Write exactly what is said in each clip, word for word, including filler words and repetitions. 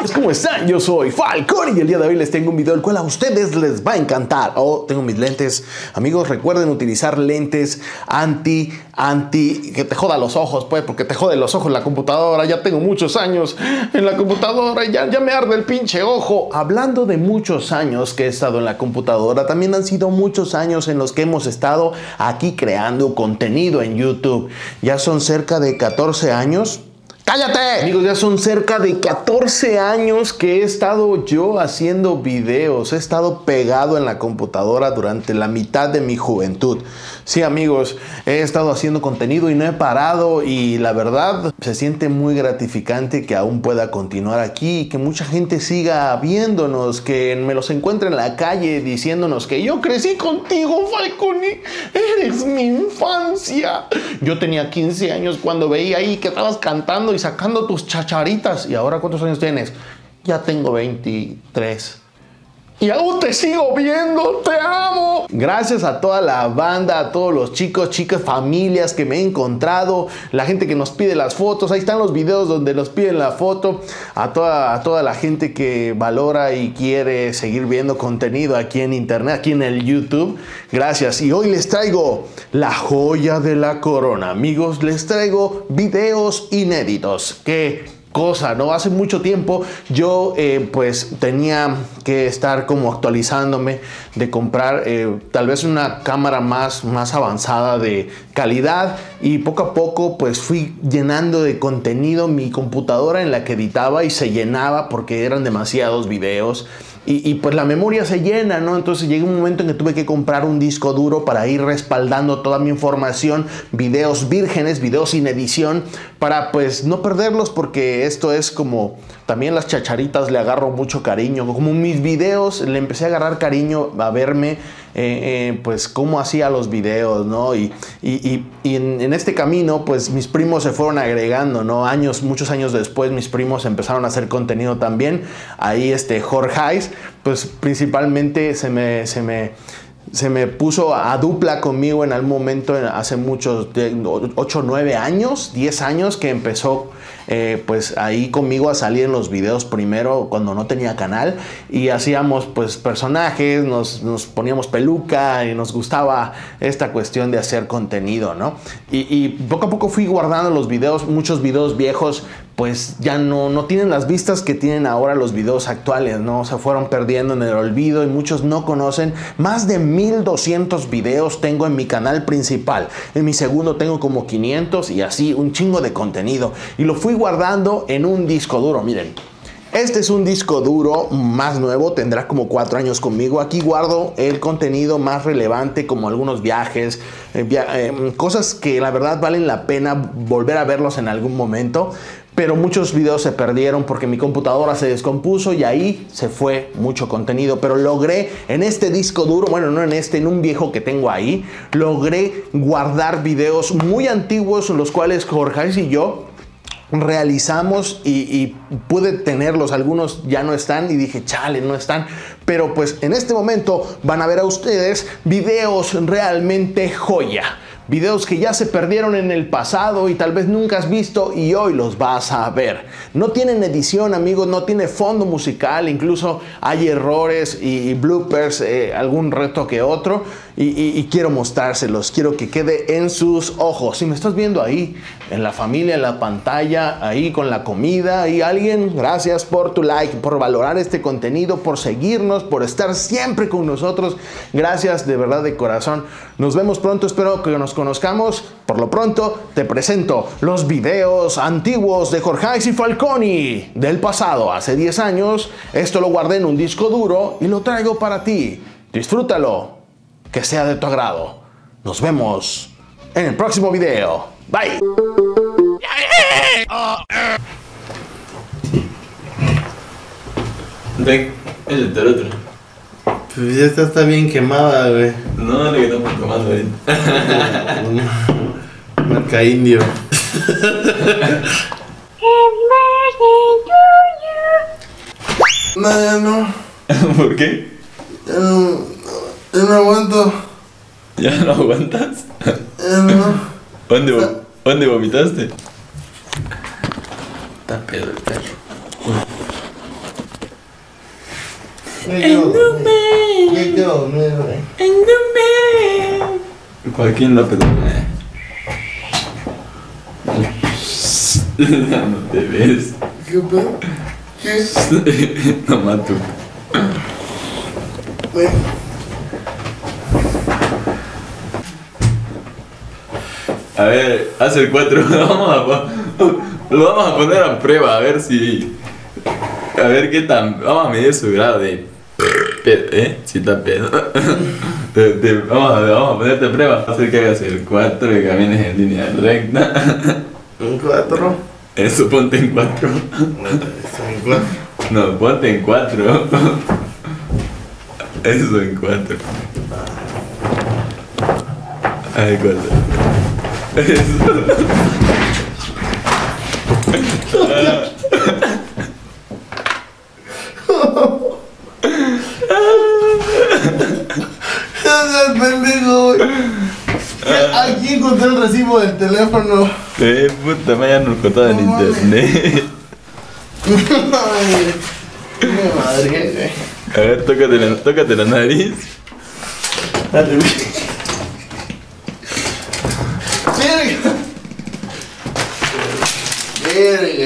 Chavos, ¿cómo están? Yo soy Falcony y el día de hoy les tengo un video el cual a ustedes les va a encantar. Oh, tengo mis lentes. Amigos, recuerden utilizar lentes anti, anti, que te joda los ojos, pues, porque te jode los ojos la computadora. Ya tengo muchos años en la computadora y ya, ya me arde el pinche ojo. Hablando de muchos años que he estado en la computadora, también han sido muchos años en los que hemos estado aquí creando contenido en YouTube. Ya son cerca de catorce años. ¡Cállate! Amigos, ya son cerca de catorce años que he estado yo haciendo videos. He estado pegado en la computadora durante la mitad de mi juventud. Sí, amigos, he estado haciendo contenido y no he parado. Y la verdad, se siente muy gratificante que aún pueda continuar aquí. Que mucha gente siga viéndonos. Que me los encuentre en la calle diciéndonos que yo crecí contigo, Falcony. Eres mi infancia. Yo tenía quince años cuando veía ahí que estabas cantando y sacando tus chacharitas. ¿Y ahora cuántos años tienes? Ya tengo veintitrés. Y aún te sigo viendo, te amo. Gracias a toda la banda, a todos los chicos, chicas, familias que me he encontrado, la gente que nos pide las fotos, ahí están los videos donde nos piden la foto, a toda, a toda la gente que valora y quiere seguir viendo contenido aquí en internet, aquí en el YouTube. Gracias. Y hoy les traigo la joya de la corona, amigos. Les traigo videos inéditos que... cosa, ¿no? Hace mucho tiempo yo eh, pues tenía que estar como actualizándome de comprar eh, tal vez una cámara más, más avanzada de calidad, y poco a poco pues fui llenando de contenido mi computadora en la que editaba, y se llenaba porque eran demasiados videos. Y, y pues la memoria se llena, ¿no? Entonces llegó un momento en que tuve que comprar un disco duro para ir respaldando toda mi información, videos vírgenes, videos sin edición, para pues no perderlos, porque esto es como... También las chacharitas le agarro mucho cariño. Como mis videos, le empecé a agarrar cariño a verme, eh, eh, pues, cómo hacía los videos, ¿no? Y, y, y, y en, en este camino, pues, mis primos se fueron agregando, ¿no? Años, muchos años después, mis primos empezaron a hacer contenido también. Ahí, este, Jorge Heiss, pues, principalmente se me... Se me Se me puso a dupla conmigo en algún momento, hace muchos, ocho, nueve años, diez años, que empezó eh, pues ahí conmigo a salir en los videos primero cuando no tenía canal. Y hacíamos pues personajes, nos, nos poníamos peluca y nos gustaba esta cuestión de hacer contenido, ¿no? Y, y poco a poco fui guardando los videos, muchos videos viejos. Pues ya no, no tienen las vistas que tienen ahora los videos actuales, ¿no? Se fueron perdiendo en el olvido y muchos no conocen. Más de mil doscientos videos tengo en mi canal principal. En mi segundo tengo como quinientos y así, un chingo de contenido. Y lo fui guardando en un disco duro, miren. Este es un disco duro más nuevo, tendrá como cuatro años conmigo. Aquí guardo el contenido más relevante, como algunos viajes, eh, via eh, cosas que la verdad valen la pena volver a verlos en algún momento. Pero muchos videos se perdieron porque mi computadora se descompuso y ahí se fue mucho contenido. Pero logré en este disco duro, bueno, no en este, en un viejo que tengo ahí, logré guardar videos muy antiguos, los cuales Jorjais y yo realizamos, y, y pude tenerlos. Algunos ya no están y dije, chale, no están, pero pues en este momento van a ver a ustedes videos realmente joya, videos que ya se perdieron en el pasado y tal vez nunca has visto, y hoy los vas a ver. No tienen edición, amigos, no tiene fondo musical, incluso hay errores y, y bloopers, eh, algún reto que otro, y, y, y quiero mostrárselos, quiero que quede en sus ojos. Si me estás viendo ahí, en la familia, en la pantalla, ahí con la comida, y alguien, gracias por tu like, por valorar este contenido, por seguirnos, por estar siempre con nosotros. Gracias de verdad, de corazón. Nos vemos pronto, espero que nos conozcamos. Por lo pronto, te presento los videos antiguos de Jorjais y Falcony del pasado, hace diez años. Esto lo guardé en un disco duro y lo traigo para ti. Disfrútalo, que sea de tu agrado. Nos vemos en el próximo video. Bye. Ven, el otro. Pues ya está, está bien quemada, güey. No, le quedamos quemando, güey. Marca indio. Nada, no. ¿Por qué? Ya no, ya no aguanto. ¿Ya no aguantas? Ya no. ¿Dónde, vo ¿Dónde vomitaste? Está pedo el perro. ¿Para quién la perdona? No te ves. ¿Qué pedo? ¿Qué? No mato. A ver, hace el cuatro. Lo vamos a, lo vamos a poner a prueba, a ver si. A ver qué tan. Vamos a medir su grado de. ¿Eh? Si está pedo. Te, te, vamos, a, vamos a ponerte a prueba. Hacer que hagas el cuatro y camines en línea recta. ¿Un cuatro? Eso, ponte en cuatro. No, ponte en cuatro. Eso en cuatro. Ay, cuatro. Eso. Ah. Aquí encontré el recibo del teléfono. Eh, puta, me hayan cortado no, en internet. Madre, madre, güey. A ver, tócate la, tócate la nariz. Dale, güey. Verga.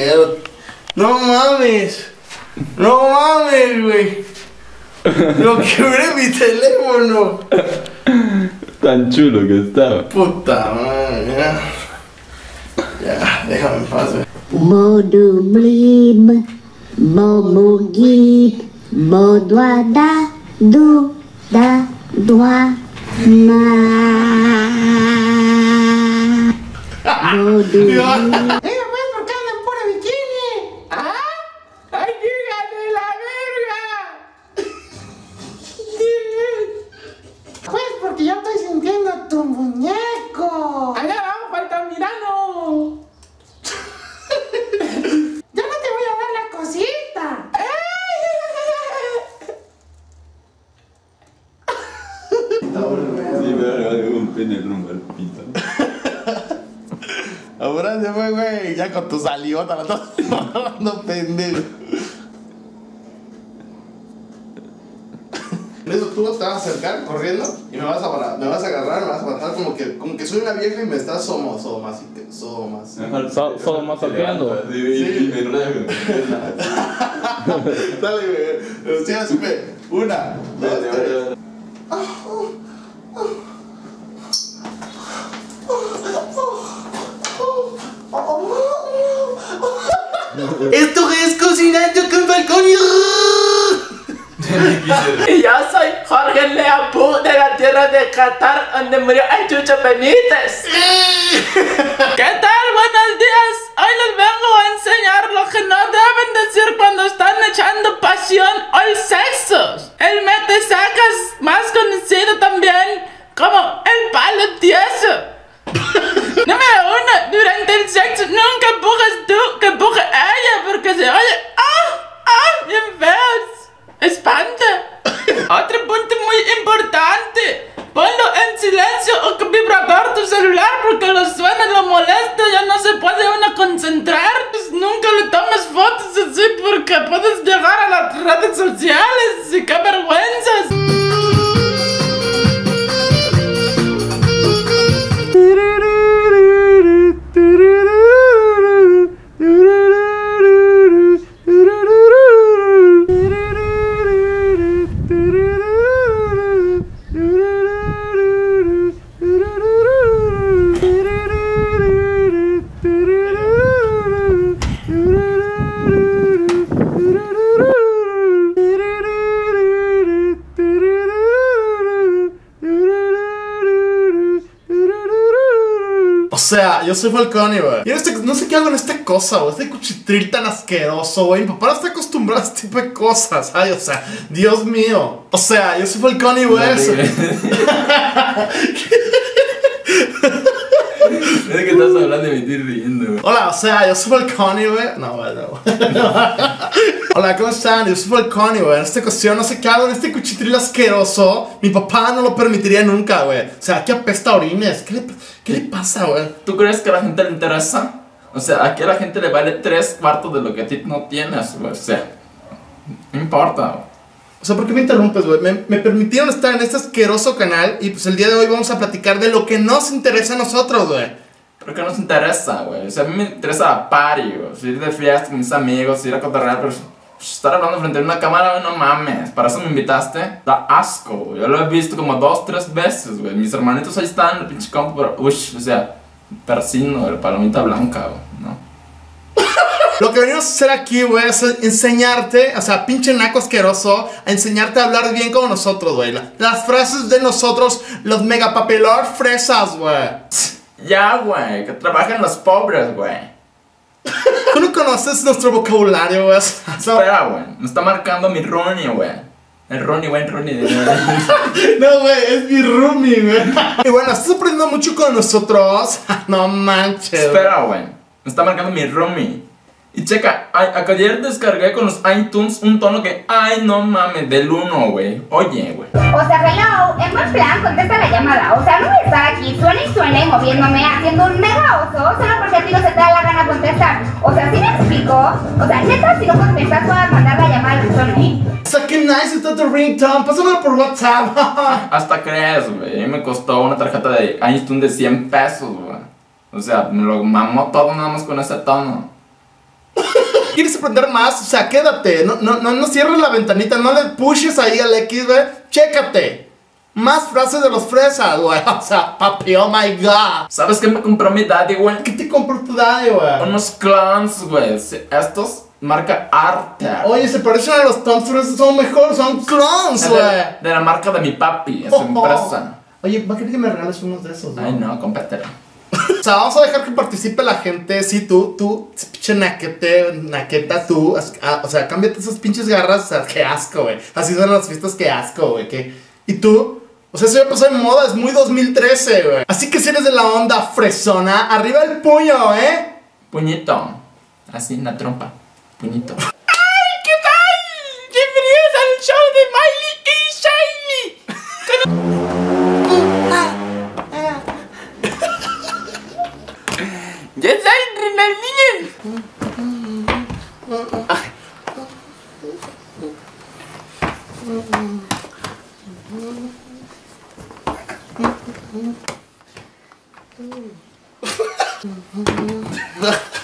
Verga. No mames. No mames, güey. Lo quebré mi teléfono. Tan chulo que estaba. Puta madre, ya. Ya, déjame en paz. Modo blib, modo gib, modo da, do, da, doa, ma. Modo blib. Ahora se fue, güey, ya con tu salivota, la estás robando, pendejo. Eso tú te vas a acercar corriendo y me vas a, me vas a agarrar, me vas a matar como que, como que soy una vieja y me estás somo, somas y te somas. Somasapeando. Sí, me enrollo. Dale, güey. Usted ya supe. Una, dos, tres. Esto es cocinando con Falcony. Y yo soy Jorge Leapú de la tierra de Qatar, donde murió el Chucho Benítez. ¿Qué tal? Buenos días. Hoy les vengo a enseñar lo que no deben decir cuando están echando pasión o sexo. El mete sacas, más conocido también como el palo tieso. Número uno, durante el sexo nunca empujes tú, que empuje ella, porque se oye ¡ah! ¡Ah! ¡Bien feos! ¡Espanta! Otro punto muy importante, ponlo en silencio o que vibrador tu celular, porque lo suena, lo molesta, ya no se puede uno concentrar. Pues nunca le tomes fotos así, porque puedes llegar a las redes sociales y qué vergüenzas. O sea, yo soy Falcony, güey. Y este, no sé qué hago en esta cosa, güey. Este cuchitril tan asqueroso, güey. Mi papá no está acostumbrado a este tipo de cosas, ay, o sea, Dios mío. O sea, yo soy Falcony, güey. Es que estás hablando de mentir riendo, güey. Hola, o sea, yo soy Falcony, güey. No, güey, no, güey. No. Hola, ¿cómo están? Yo soy Falcony, güey. En esta ocasión no sé qué hago en este cuchitril asqueroso. Mi papá no lo permitiría nunca, güey. O sea, que apesta a orines. ¿Qué le ¿Qué le pasa, güey? ¿Tú crees que a la gente le interesa? O sea, aquí a la gente le vale tres cuartos de lo que a ti no tienes, güey. O sea, no importa. O sea, ¿por qué me interrumpes, güey? Me, me permitieron estar en este asqueroso canal y pues el día de hoy vamos a platicar de lo que nos interesa a nosotros, güey. Pero que nos interesa, güey. O sea, a mí me interesa party, güey. Ir de fiesta con mis amigos, ir a cotorrear, pero estar hablando frente a una cámara, güey, no mames. Para eso me invitaste. Da asco, güey. Yo lo he visto como dos, tres veces, güey. Mis hermanitos ahí están, el pinche compu, pero, uy, o sea, persino, güey, palomita blanca, güey, ¿no? Lo que venimos a hacer aquí, güey, es enseñarte, o sea, pinche naco asqueroso, a enseñarte a hablar bien como nosotros, güey. Las frases de nosotros, los megapapelor fresas, güey. Ya, güey, que trabajen los pobres, güey. Tú no conoces nuestro vocabulario, güey. Espera, güey, me está marcando mi Ronnie, güey. El Ronnie, güey, el Ronnie. No, güey, es mi Rumi, güey. Y bueno, estás aprendiendo mucho con nosotros. No manches. Espera, güey, me está marcando mi Rumi. Y checa, ayer descargué con los iTunes un tono que, ay, no mames, del uno, güey. Oye, güey. O sea, hello, es buen plan, contesta la llamada. O sea, no voy a estar aquí, suena y suena y moviéndome, haciendo un mega oso, solo porque a ti no se te da la gana contestar. O sea, ¿sí me explico? O sea, neta, si no contestas, vas a mandar la llamada al Sony. O sea, qué nice está tu ringtone, pásamelo por WhatsApp. Hasta crees, güey. Me costó una tarjeta de iTunes de cien pesos, güey. O sea, me lo mamó todo nada más con ese tono. ¿Quieres aprender más? O sea, quédate. No, no, no, no cierres la ventanita. No le pushes ahí al X, güey. Chécate. Más frases de los fresas, güey. O sea, papi, oh my god. ¿Sabes qué me compró mi daddy, güey? ¿Qué te compró tu daddy, güey? Unos clones, güey. Estos marca arte. Oye, se parecen a los Toms, pero son mejores. Son clones, güey. De, de la marca de mi papi. Es oh, empresa. Oh. Oye, ¿va a querer que me regales unos de esos, güey? Ay, no, compételo. O sea, vamos a dejar que participe la gente. Sí, tú, tú, pinche naquete, naqueta, tú. Ah, o sea, cámbiate esas pinches garras. O sea, qué asco, güey. Así son las fiestas, qué asco, güey. Y tú, o sea, eso ya pasó en moda, es muy dos mil trece, güey. Así que si eres de la onda fresona, arriba el puño, ¿eh? Puñito. Así, en la trompa. Puñito. ¡Ay, qué tal! ¡Bienvenidos al show de Miley y Shiny!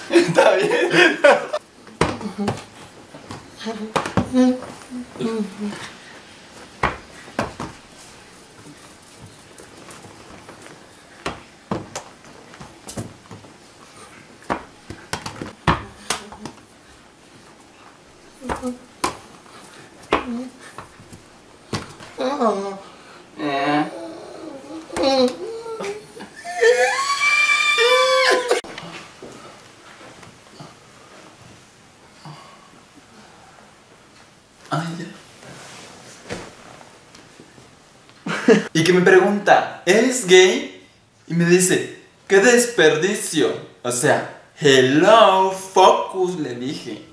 Está bien. Y que me pregunta, ¿eres gay? Y me dice, ¡qué desperdicio! O sea, hello, focus, le dije.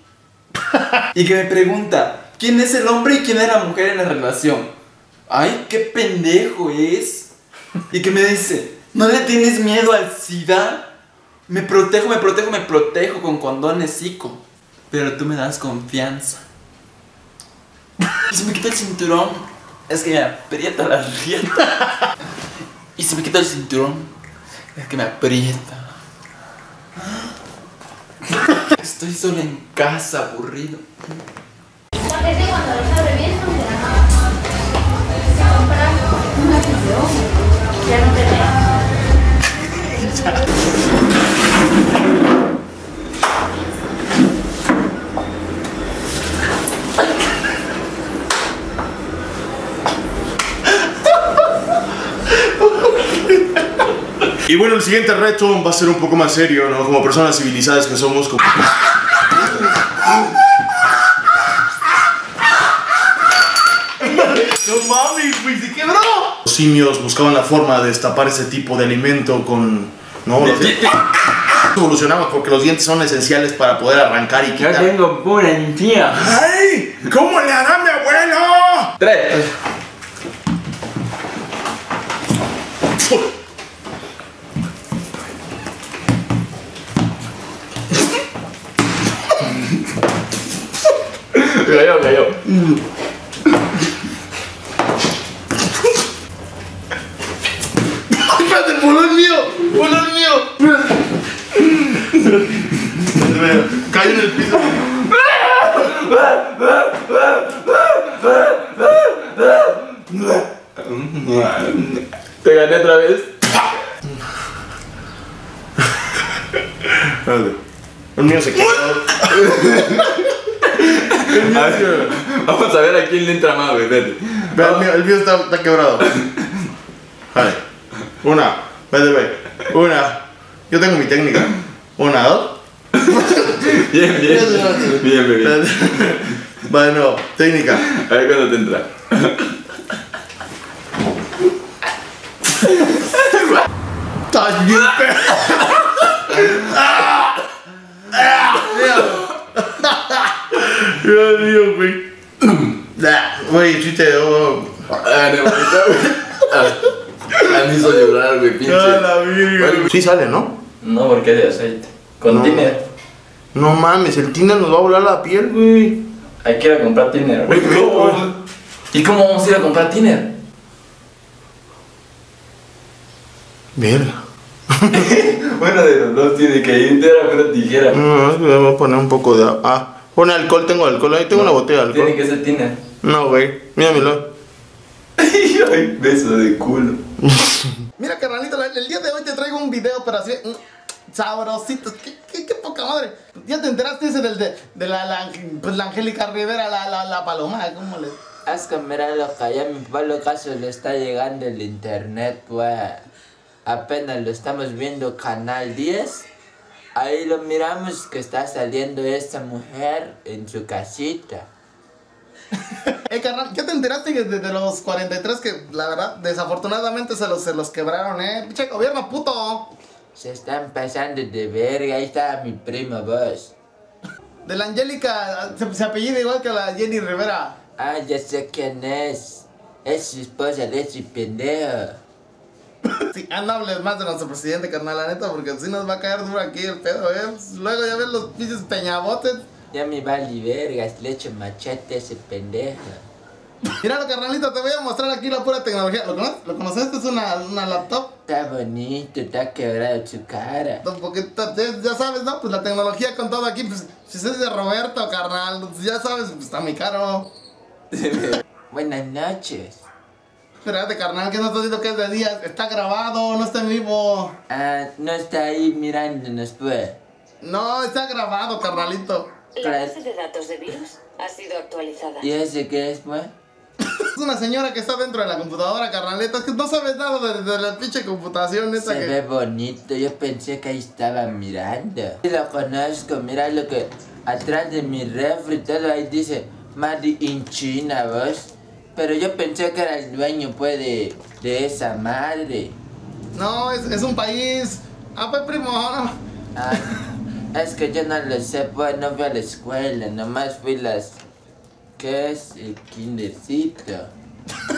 Y que me pregunta, ¿quién es el hombre y quién es la mujer en la relación? ¡Ay, qué pendejo es! Y que me dice, ¿no le tienes miedo al SIDA? Me protejo, me protejo, me protejo con condones, hijo. Pero tú me das confianza. Y se me quita el cinturón. Es que me aprieta la rieta. Y se me quita el cinturón. Es que me aprieta. Estoy solo en casa, aburrido. Y bueno, el siguiente reto va a ser un poco más serio, ¿no? Como personas civilizadas que somos, como... ¡No mames, güey! ¡Se quebró! Los simios buscaban la forma de destapar ese tipo de alimento con... ¿no? Los dientes evolucionaban porque los dientes son esenciales para poder arrancar y quitar... Yo tengo pura encía. ¡Ay! ¿Cómo le hará mi abuelo? Tres. Cayó, cayó. Te gané otra vez. El mío se quedó. A ver, vamos a ver a quién le entra más, güey. Vete. Ve, el mío, el mío está, está quebrado. Vale. Una. Vete, ve. Una. Yo tengo mi técnica. Una, dos. Bien, bien. Bien, bien, bien. Vale, no. Técnica. A ver cuándo te entra. Estás bien Dios mío, güey. Güey, chiste de ojo. Ah, no, güey. Me hizo llorar, güey, pinche. A la virgen. Sí sale, ¿no? No, porque es de aceite. Con tiner. No mames, el tiner nos va a volar la piel, güey. Hay que ir a comprar tiner, güey. ¿Y cómo vamos a ir a comprar tiner? Verga. Bueno, de los dos tiene que ir entera, pero tijera. No, vamos a poner un poco de... Ah. Pon alcohol, tengo alcohol, ahí tengo no, una botella de alcohol. Tiene que ser tina. No, güey, míramelo. Ay, beso de culo. Mira, carnalito, el día de hoy te traigo un video para hacer sabrositos. ¿Qué, qué, qué poca madre? Ya te enteraste ese del de, de la, la, pues, la Angélica Rivera, la, la, la paloma, ¿cómo le...? Has que mirar lo que allá mi papá lo caso le está llegando el internet, güey. Apenas lo estamos viendo, canal diez. Ahí lo miramos que está saliendo esta mujer en su casita. Eh, carnal, ¿ya te enteraste que desde los cuarenta y tres que la verdad desafortunadamente se los, se los quebraron, eh? Pinche gobierno puto. Se están pasando de verga, ahí está mi prima, vos. De la Angélica, se, se apellida igual que la Jenny Rivera. Ah, ya sé quién es. Es su esposa de ese pendejo. Sí, ah, no hables más de nuestro presidente, carnal, la neta, porque así nos va a caer duro aquí el pedo, ¿eh? Luego ya ves los pinches peñabotes. Ya me vale vergas, le echo machete a ese pendejo. Mira, carnalito, te voy a mostrar aquí la pura tecnología. ¿Lo conoces? ¿Lo conoces? ¿Esto es una, una laptop? Está bonito, está quebrado su cara. Un poquito, ya, ya sabes, ¿no? Pues la tecnología con todo aquí, pues, si es de Roberto, carnal, ya sabes, pues está muy caro. Buenas noches. Espérate, carnal, que no estás diciendo que es de día, está grabado, no está en vivo. Ah, no está ahí mirándonos, pues. No, está grabado, carnalito. ¿La base de datos de virus ha sido actualizada? ¿Y ese qué es, pues? Es una señora que está dentro de la computadora, carnaleta, es que no sabes nada de, de, de la pinche computación esa que... Se ve bonito, yo pensé que ahí estaba mirando. Sí lo conozco, mira lo que atrás de mi refri, todo ahí dice Made in China, vos. Pero yo pensé que era el dueño, pues, de, de esa madre. No, es, es un país. Ah, pues, primo. Ah, es que yo no lo sé, pues, no fui a la escuela, nomás fui las... ¿Qué es el kindercito?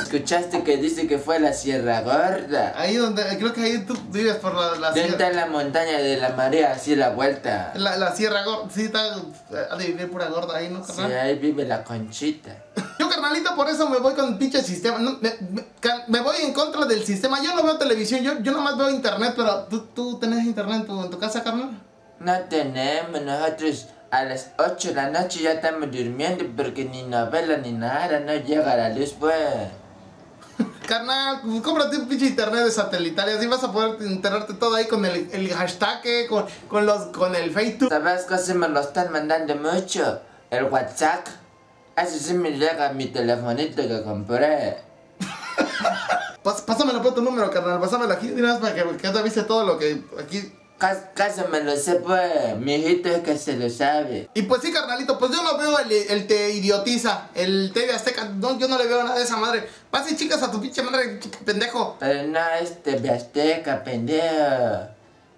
¿Escuchaste que dice que fue la Sierra Gorda? Ahí donde, creo que ahí tú vives por la, la sierra. Está en la montaña de la marea, así la vuelta. La, la Sierra Gorda, sí, está a vivir pura gorda ahí, ¿no, carnal? Sí, ahí vive la Conchita. Yo, carnalito, por eso me voy con el pinche sistema. No, me, me, me voy en contra del sistema. Yo no veo televisión, yo, yo nomás veo internet, pero ¿tú, tú tenés internet tú, en tu casa, carnal? No tenemos, nosotros... A las ocho de la noche ya estamos durmiendo porque ni novela ni nada, no llega la luz, pues. Carnal, cómprate un pinche internet de satelital y así vas a poder enterarte todo ahí con el, el hashtag, con, con, los, con el Facebook. ¿Sabes qué? Se me lo están mandando mucho. El WhatsApp. Así sí me llega mi telefonito que compré. Pas, pásamelo por tu número, carnal, pásamelo aquí de una vez para que, que te avise todo lo que aquí... Casi me lo sé, pues, mi hijito es que se lo sabe. Y pues sí, carnalito, pues yo no veo el, el te idiotiza, el T V Azteca, no, yo no le veo nada de esa madre. Pase chicas a tu pinche madre, pendejo. Pero no es T V Azteca, pendejo.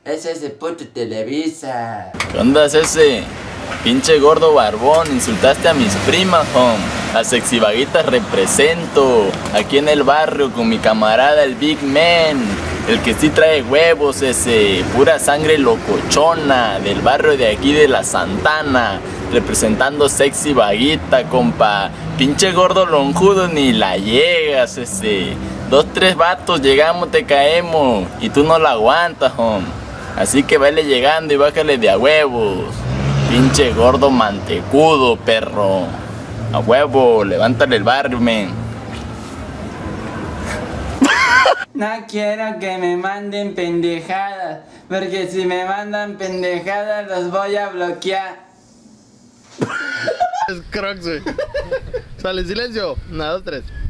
Es ese puto Televisa. ¿Qué onda es ese? Pinche gordo barbón, insultaste a mis primas, home. Las sexivaguitas represento. Aquí en el barrio con mi camarada, el Big Man. El que sí trae huevos ese, pura sangre locochona, del barrio de aquí de La Santana, representando sexy vaguita, compa. Pinche gordo lonjudo ni la llegas ese. Dos, tres vatos llegamos, te caemos, y tú no la aguantas, hom. Así que vele llegando y bájale de a huevos. Pinche gordo mantecudo, perro. A huevo, levántale el barrio, men. No quiero que me manden pendejadas, porque si me mandan pendejadas los voy a bloquear. Es Crocs, güey. Sale, silencio. Una, dos, tres.